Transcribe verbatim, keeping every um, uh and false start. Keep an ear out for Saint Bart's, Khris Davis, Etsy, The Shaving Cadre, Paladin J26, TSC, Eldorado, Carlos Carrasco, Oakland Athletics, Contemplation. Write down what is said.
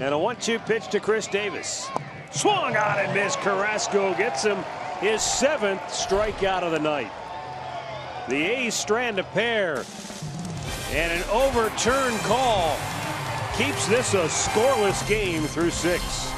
And a one two pitch to Khris Davis. Swung on and missed. Carrasco gets him his seventh strikeout of the night. The A's strand a pair. And an overturned call keeps this a scoreless game through six.